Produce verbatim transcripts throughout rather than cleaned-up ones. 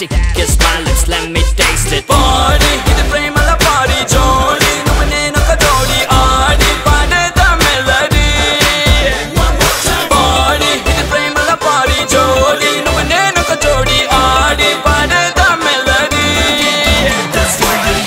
fantastic. Kiss my lips, let me taste it. Party, it's a frame of the party, Jody. No one ain't no Jody, Ardy. Part of the melody. Party, it's a frame of the party, Jody. No one ain't no Jody, Ardy. Part of the melody. That's right.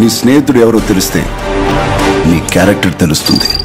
नी स्नेहितुडु एवरो तेलुस्ते नी character तेलुस्तुंदी.